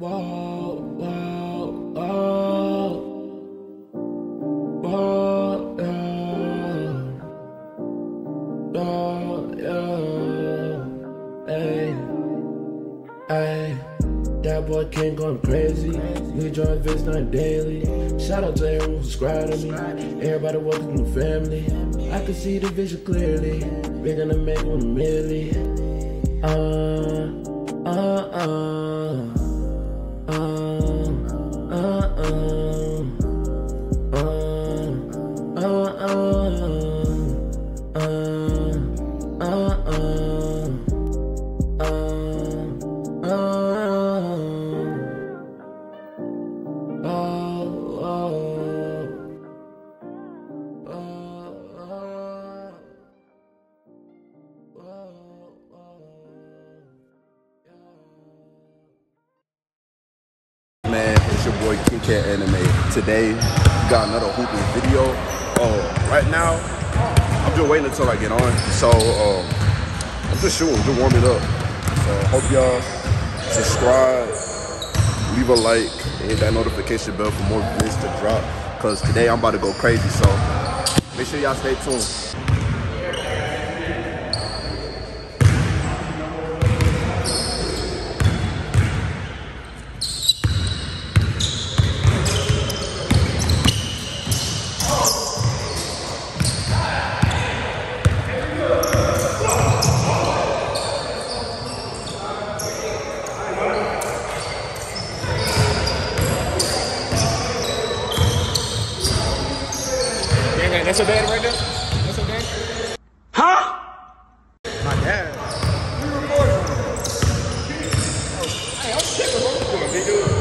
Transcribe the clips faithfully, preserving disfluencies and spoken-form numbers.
That boy King going crazy. We join Vince night daily. Shout out to everyone who subscribed to me. Everybody welcome to the family. I can see the vision clearly. We're gonna make one a million. Uh, uh, uh, uh, uh, uh, uh, uh, uh, uh, uh, uh. Boy King Anime. Today got another hooping video. Uh, right now I'm just waiting until I get on. So um, I'm just shooting, just warming up. So hope y'all subscribe, leave a like, and hit that notification bell for more videos to drop. Cause today I'm about to go crazy. So make sure y'all stay tuned. That's your dad right there? That's your dad? Huh? My dad. You recording? Hey, I'm sick of what you're doing, big dude.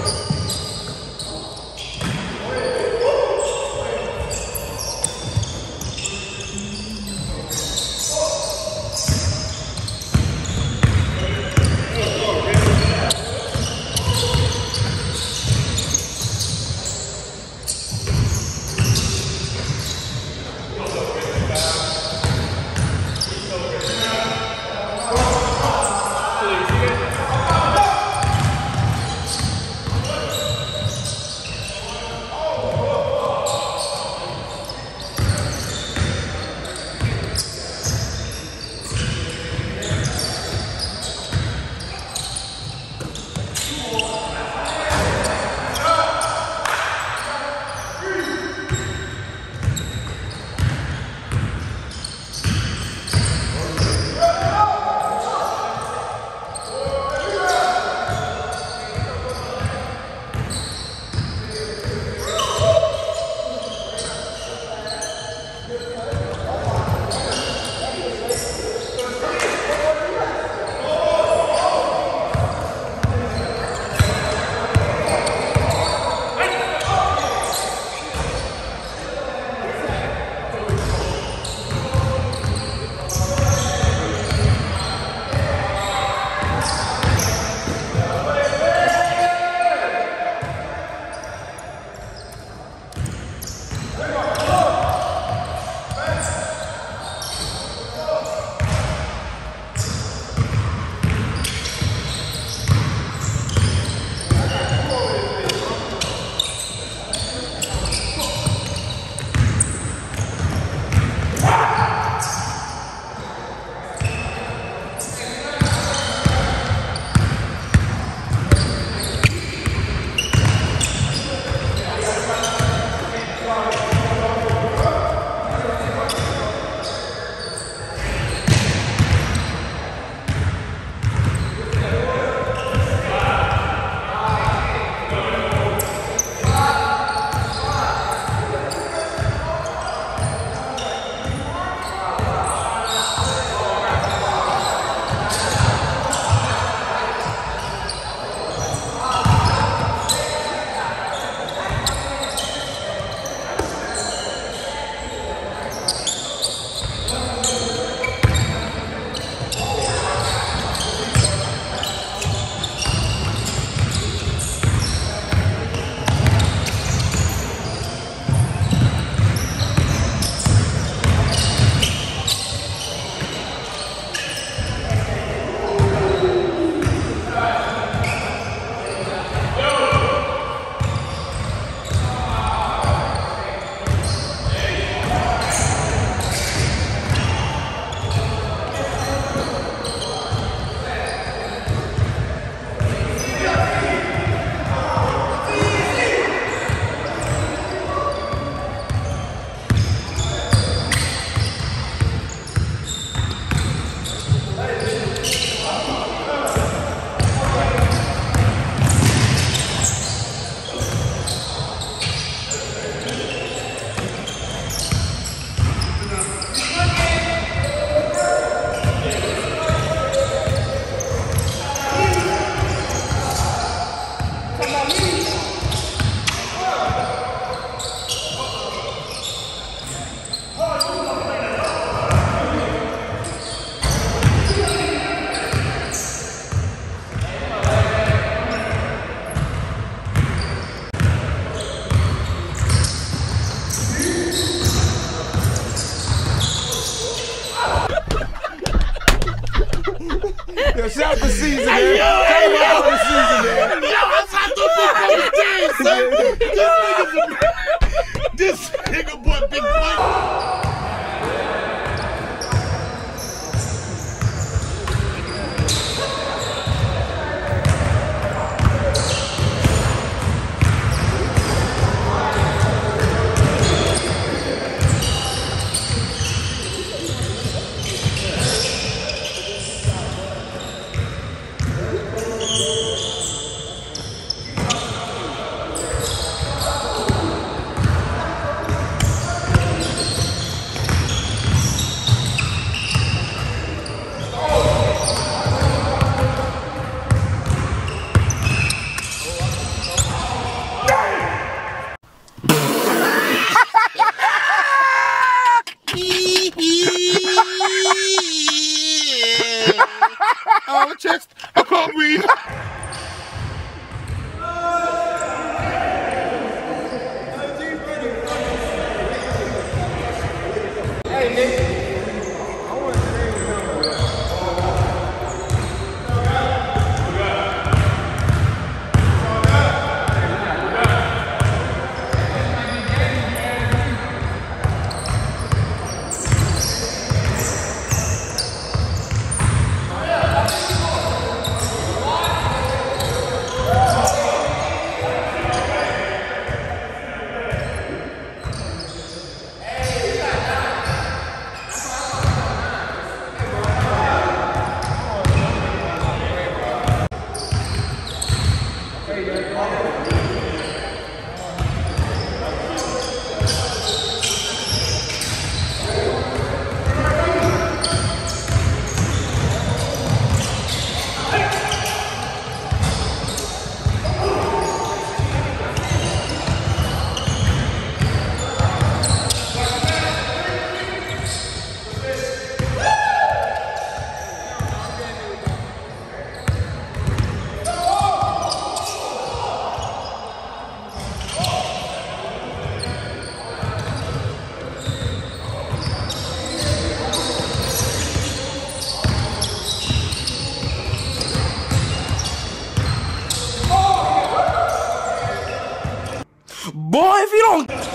Boy, if you don't...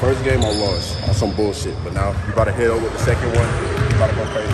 First game I lost on some bullshit, but now you about to hit over with the second one, you about to go crazy.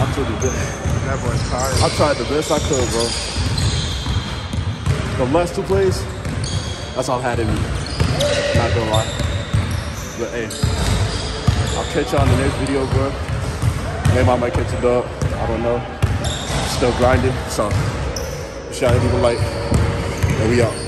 I took the best. That boy's tired. I tried the best I could, bro. The last two plays, that's all I had in me. Not gonna lie. But hey, I'll catch y'all in the next video, bro. Maybe I might catch a dub. I don't know. Still grinding, so shout out to the like, and we out.